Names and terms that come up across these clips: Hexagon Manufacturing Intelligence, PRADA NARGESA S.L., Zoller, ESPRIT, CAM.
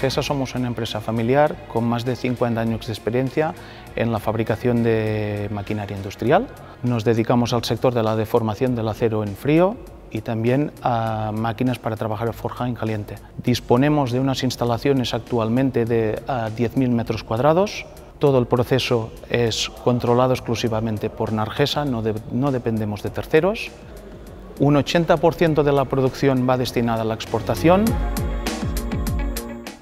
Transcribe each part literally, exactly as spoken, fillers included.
Nargesa somos una empresa familiar con más de cincuenta años de experiencia en la fabricación de maquinaria industrial. Nos dedicamos al sector de la deformación del acero en frío y también a máquinas para trabajar en forja en caliente. Disponemos de unas instalaciones actualmente de diez mil metros cuadrados. Todo el proceso es controlado exclusivamente por Nargesa, no, de, no dependemos de terceros. Un ochenta por ciento de la producción va destinada a la exportación.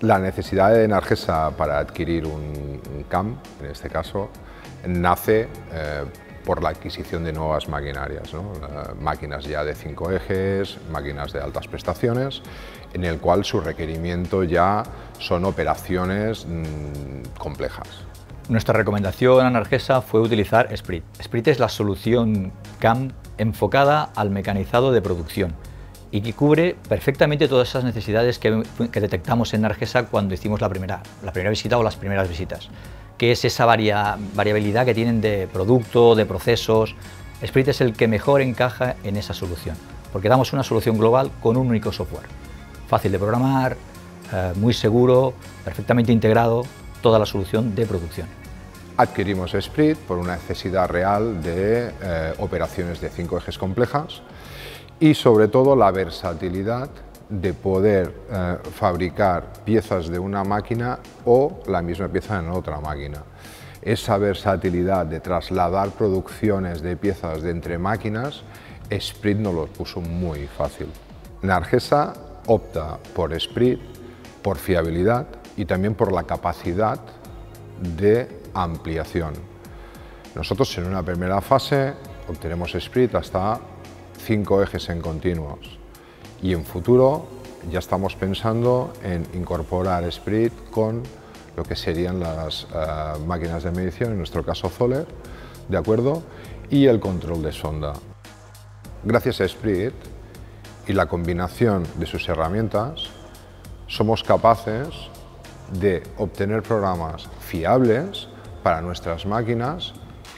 La necesidad de Nargesa para adquirir un, un C A M, en este caso, nace eh, por la adquisición de nuevas maquinarias, ¿no? eh, máquinas ya de cinco ejes, máquinas de altas prestaciones, en el cual su requerimiento ya son operaciones mmm, complejas. Nuestra recomendación a Nargesa fue utilizar ESPRIT. ESPRIT es la solución C A M enfocada al mecanizado de producción y que cubre perfectamente todas esas necesidades que, que detectamos en Nargesa cuando hicimos la primera, la primera visita o las primeras visitas, que es esa varia, variabilidad que tienen de producto, de procesos. ESPRIT es el que mejor encaja en esa solución, porque damos una solución global con un único software, fácil de programar, eh, muy seguro, perfectamente integrado, toda la solución de producción. Adquirimos ESPRIT por una necesidad real de eh, operaciones de cinco ejes complejas y sobre todo la versatilidad de poder eh, fabricar piezas de una máquina o la misma pieza en otra máquina. Esa versatilidad de trasladar producciones de piezas de entre máquinas, ESPRIT nos lo puso muy fácil. Nargesa opta por ESPRIT por fiabilidad y también por la capacidad de ampliación. Nosotros en una primera fase obtenemos ESPRIT hasta cinco ejes en continuos y en futuro ya estamos pensando en incorporar ESPRIT con lo que serían las uh, máquinas de medición, en nuestro caso Zoller, ¿de acuerdo? Y el control de sonda. Gracias a ESPRIT y la combinación de sus herramientas somos capaces de obtener programas fiables para nuestras máquinas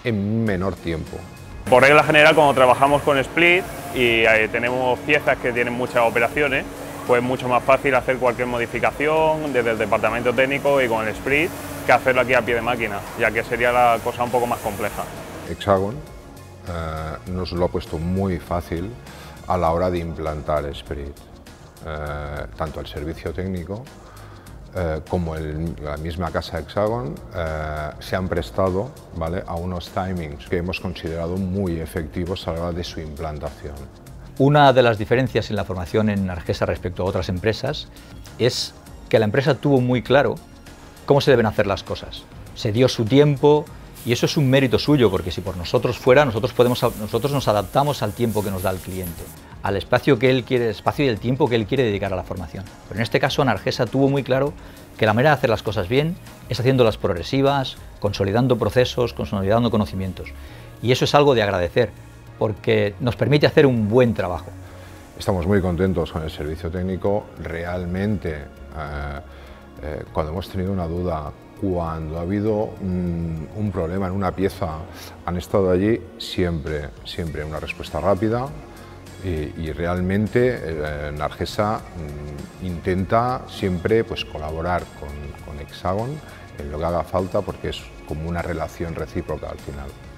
en menor tiempo. Por regla general, cuando trabajamos con ESPRIT y tenemos piezas que tienen muchas operaciones, pues es mucho más fácil hacer cualquier modificación desde el departamento técnico y con el ESPRIT que hacerlo aquí a pie de máquina, ya que sería la cosa un poco más compleja. Hexagon eh, nos lo ha puesto muy fácil a la hora de implantar ESPRIT, eh, tanto el servicio técnico Eh, como el, la misma casa Hexagon, eh, se han prestado, ¿vale?, a unos timings que hemos considerado muy efectivos a la hora de su implantación. Una de las diferencias en la formación en Nargesa respecto a otras empresas es que la empresa tuvo muy claro cómo se deben hacer las cosas. Se dio su tiempo y eso es un mérito suyo, porque si por nosotros fuera, nosotros, podemos, nosotros nos adaptamos al tiempo que nos da el cliente, al espacio que él quiere, espacio y el tiempo que él quiere dedicar a la formación. Pero en este caso Nargesa tuvo muy claro que la manera de hacer las cosas bien es haciéndolas progresivas, consolidando procesos, consolidando conocimientos. Y eso es algo de agradecer, porque nos permite hacer un buen trabajo. Estamos muy contentos con el servicio técnico. Realmente, eh, eh, cuando hemos tenido una duda, cuando ha habido un, un problema en una pieza, han estado allí siempre, siempre una respuesta rápida. Y, y realmente eh, Nargesa m, intenta siempre pues, colaborar con, con Hexagon en lo que haga falta, porque es como una relación recíproca al final.